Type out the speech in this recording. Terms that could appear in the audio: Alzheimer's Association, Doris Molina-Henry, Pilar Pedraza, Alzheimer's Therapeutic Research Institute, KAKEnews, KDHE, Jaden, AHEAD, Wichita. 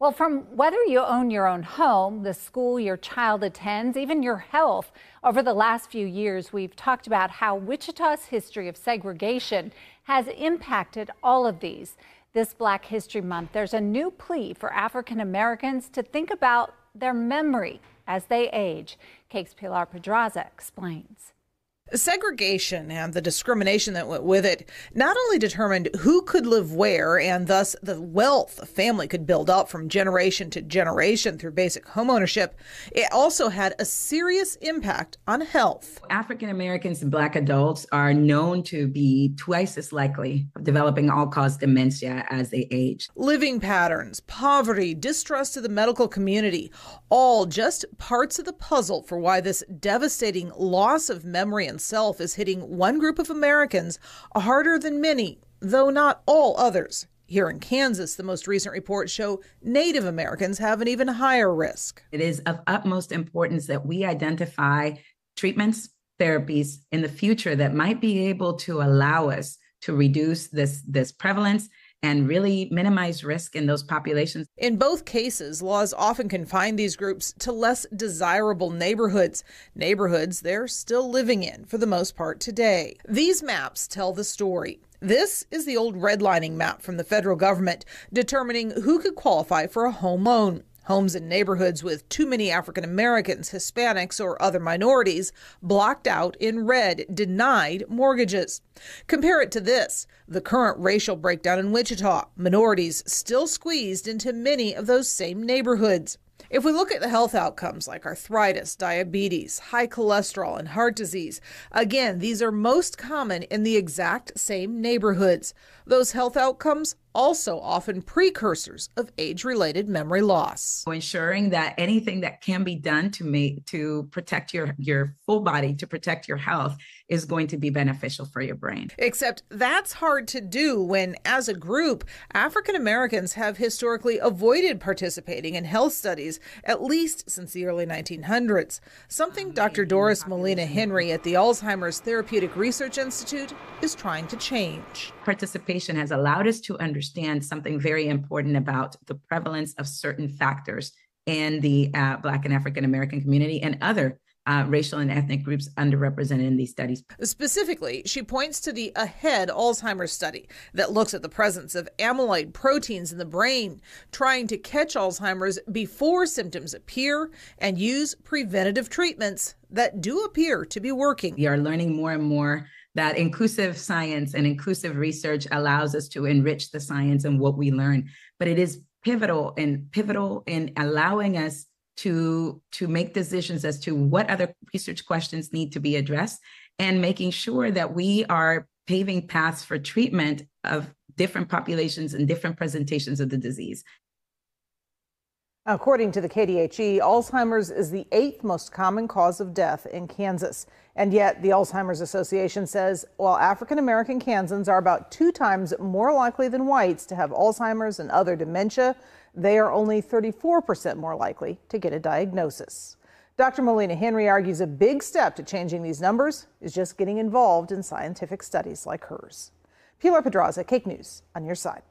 Well, from whether you own your own home, the school your child attends, even your health, over the last few years, we've talked about how Wichita's history of segregation has impacted all of these. This Black History Month, there's a new plea for African Americans to think about their memory as they age. KAKE's Pilar Pedraza explains. Segregation and the discrimination that went with it not only determined who could live where and thus the wealth a family could build up from generation to generation through basic homeownership, it also had a serious impact on health. African Americans and Black adults are known to be twice as likely of developing all-cause dementia as they age. Living patterns, poverty, distrust of the medical community, all just parts of the puzzle for why this devastating loss of memory and self is hitting one group of Americans harder than many, though not all others. Here in Kansas, the most recent reports show Native Americans have an even higher risk. It is of utmost importance that we identify treatments, therapies in the future that might be able to allow us to reduce this prevalence and really minimize risk in those populations. In both cases, laws often confine these groups to less desirable neighborhoods they're still living in for the most part today. These maps tell the story. This is the old redlining map from the federal government determining who could qualify for a home loan. Homes in neighborhoods with too many African Americans, Hispanics, or other minorities blocked out in red, denied mortgages. Compare it to this, the current racial breakdown in Wichita, minorities still squeezed into many of those same neighborhoods. If we look at the health outcomes like arthritis, diabetes, high cholesterol, and heart disease, again, these are most common in the exact same neighborhoods. Those health outcomes also often precursors of age-related memory loss. Ensuring that anything that can be done to protect your full body, to protect your health, is going to be beneficial for your brain. Except that's hard to do when, as a group, African Americans have historically avoided participating in health studies, at least since the early 1900s, something Dr. Doris Molina-Henry at the Alzheimer's Therapeutic Research Institute is trying to change. Participation has allowed us to understand something very important about the prevalence of certain factors in the Black and African American community and other racial and ethnic groups underrepresented in these studies. Specifically, she points to the AHEAD Alzheimer's study that looks at the presence of amyloid proteins in the brain, trying to catch Alzheimer's before symptoms appear and use preventative treatments that do appear to be working. We are learning more and more that inclusive science and inclusive research allows us to enrich the science and what we learn, but it is pivotal in allowing us to make decisions as to what other research questions need to be addressed and making sure that we are paving paths for treatment of different populations and different presentations of the disease. According to the KDHE, Alzheimer's is the 8th most common cause of death in Kansas. And yet the Alzheimer's Association says while African American Kansans are about 2 times more likely than whites to have Alzheimer's and other dementia, they are only 34% more likely to get a diagnosis. Dr. Molina-Henry argues a big step to changing these numbers is just getting involved in scientific studies like hers. Pilar Pedraza, KAKE News, on your side.